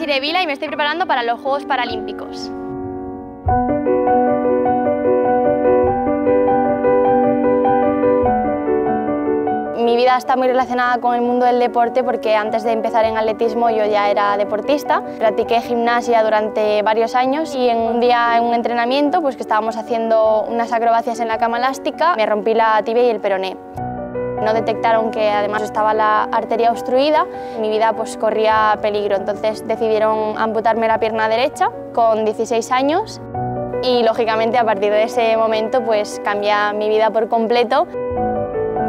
Desirée Vila y me estoy preparando para los Juegos Paralímpicos. Mi vida está muy relacionada con el mundo del deporte porque antes de empezar en atletismo yo ya era deportista. Practiqué gimnasia durante varios años y en un día en un entrenamiento pues que estábamos haciendo unas acrobacias en la cama elástica me rompí la tibia y el peroné. No detectaron que además estaba la arteria obstruida, mi vida pues corría peligro, entonces decidieron amputarme la pierna derecha con 16 años y lógicamente a partir de ese momento pues cambia mi vida por completo.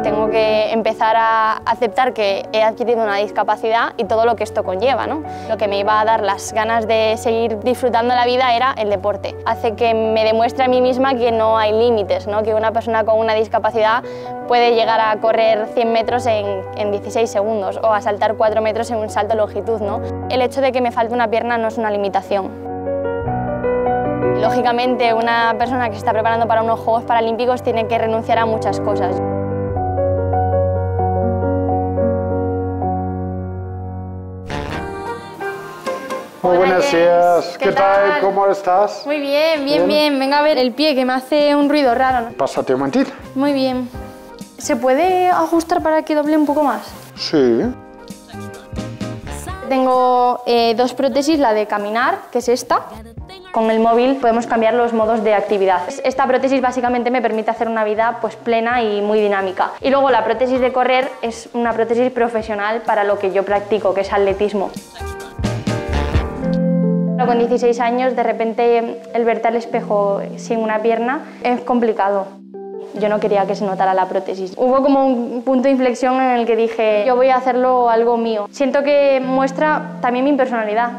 Tengo que empezar a aceptar que he adquirido una discapacidad y todo lo que esto conlleva, ¿no? Lo que me iba a dar las ganas de seguir disfrutando la vida era el deporte. Hace que me demuestre a mí misma que no hay límites, ¿no? Que una persona con una discapacidad puede llegar a correr 100 metros en 16 segundos o a saltar 4 metros en un salto de longitud, ¿no? El hecho de que me falte una pierna no es una limitación. Lógicamente, una persona que se está preparando para unos Juegos Paralímpicos tiene que renunciar a muchas cosas. Muy buenos días, ¿Qué tal? ¿Cómo estás? Muy bien, bien. Venga a ver el pie que me hace un ruido raro, ¿no? Pásate un momentito. Muy bien. ¿Se puede ajustar para que doble un poco más? Sí. Tengo dos prótesis, la de caminar, que es esta. Con el móvil podemos cambiar los modos de actividad. Esta prótesis básicamente me permite hacer una vida pues plena y muy dinámica. Y luego la prótesis de correr es una prótesis profesional para lo que yo practico, que es atletismo. Con 16 años, de repente, el verte al espejo sin una pierna es complicado. Yo no quería que se notara la prótesis. Hubo como un punto de inflexión en el que dije, yo voy a hacerlo algo mío. Siento que muestra también mi personalidad.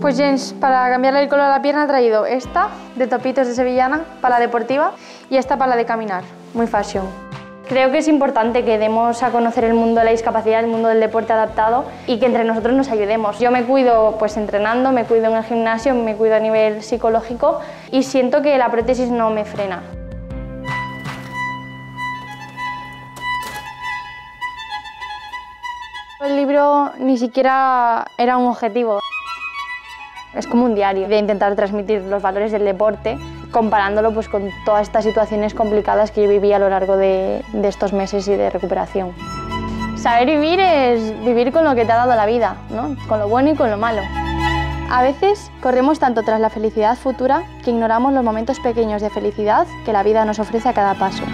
Pues Jens, para cambiarle el color a la pierna he traído esta, de Topitos de Sevillana, para la deportiva, y esta para la de caminar, muy fashion. Creo que es importante que demos a conocer el mundo de la discapacidad, el mundo del deporte adaptado y que entre nosotros nos ayudemos. Yo me cuido pues entrenando, me cuido en el gimnasio, me cuido a nivel psicológico y siento que la prótesis no me frena. El libro ni siquiera era un objetivo. Es como un diario de intentar transmitir los valores del deporte, comparándolo pues con todas estas situaciones complicadas que yo viví a lo largo de estos meses y de recuperación. Saber vivir es vivir con lo que te ha dado la vida, ¿no? Con lo bueno y con lo malo. A veces corremos tanto tras la felicidad futura que ignoramos los momentos pequeños de felicidad que la vida nos ofrece a cada paso.